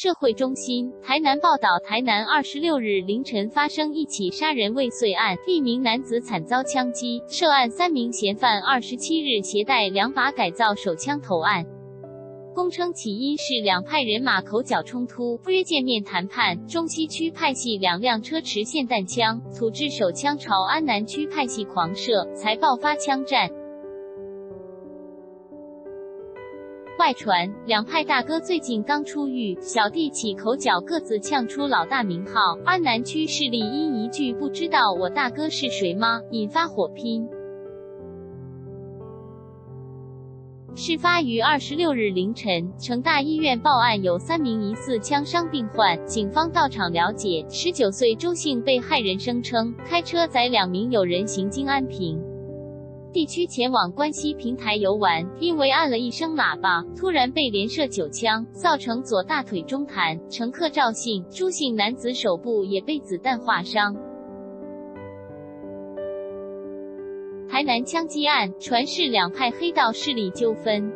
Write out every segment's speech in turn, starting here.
社会中心台南报道，台南26日凌晨发生一起杀人未遂案，一名男子惨遭枪击，涉案3名嫌犯27日携带2把改造手枪投案。 供称起因是2派人马口角冲突，约见面谈判。中西区派系2辆车持霰弹枪土制手枪朝安南区派系狂射，才爆发枪战。外传2派大哥最近刚出狱，小弟起口角，各自呛出老大名号。安南区势力因一句“不知道我大哥是谁吗”引发火拼。 事发于26日凌晨，成大医院报案有3名疑似枪伤病患，警方到场了解，19岁周姓被害人声称开车载2名友人行经安平地区前往关西平台游玩，因为按了一声喇叭，突然被连射9枪，造成左大腿中弹，乘客赵姓、朱姓男子手部也被子弹划伤。 台南枪击案传是2派黑道势力纠纷。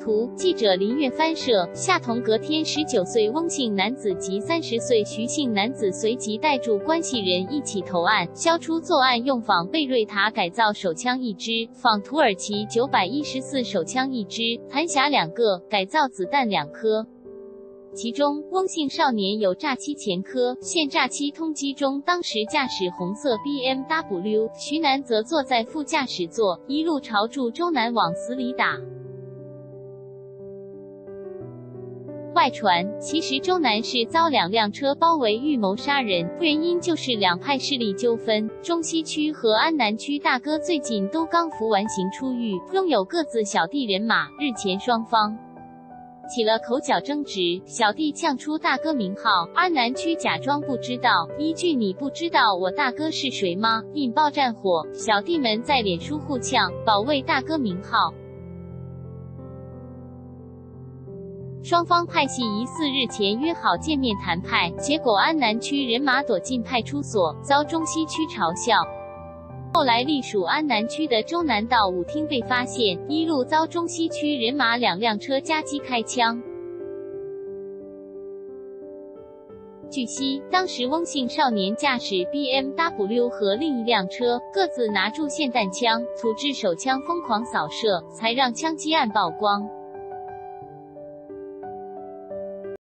图记者林月翻摄，夏彤隔天19岁翁姓男子及30岁徐姓男子随即带住关系人一起投案，消除作案用仿贝瑞塔改造手枪1支，仿土耳其914手枪1支，弹匣2个，改造子弹2颗。 其中，翁姓少年有诈欺前科，现诈欺通缉中，当时驾驶红色 BMW， 徐男则坐在副驾驶座，一路朝住周南往死里打。外传，其实周南是遭2辆车包围预谋杀人，原因就是2派势力纠纷。中西区和安南区大哥最近都刚服完刑出狱，拥有各自小弟人马，日前双方 起了口角争执，小弟呛出大哥名号，安南区假装不知道，一句“你不知道我大哥是谁吗”引爆战火，小弟们在脸书互呛，保卫大哥名号。双方派系疑似日前约好见面谈判，结果安南区人马躲进派出所，遭中西区嘲笑。 后来，隶属安南区的周南到舞厅被发现，一路遭中西区人马2辆车夹击开枪。据悉，当时翁姓少年驾驶 BMW 和另1辆车，各自拿住霰弹枪、土制手枪疯狂扫射，才让枪击案曝光。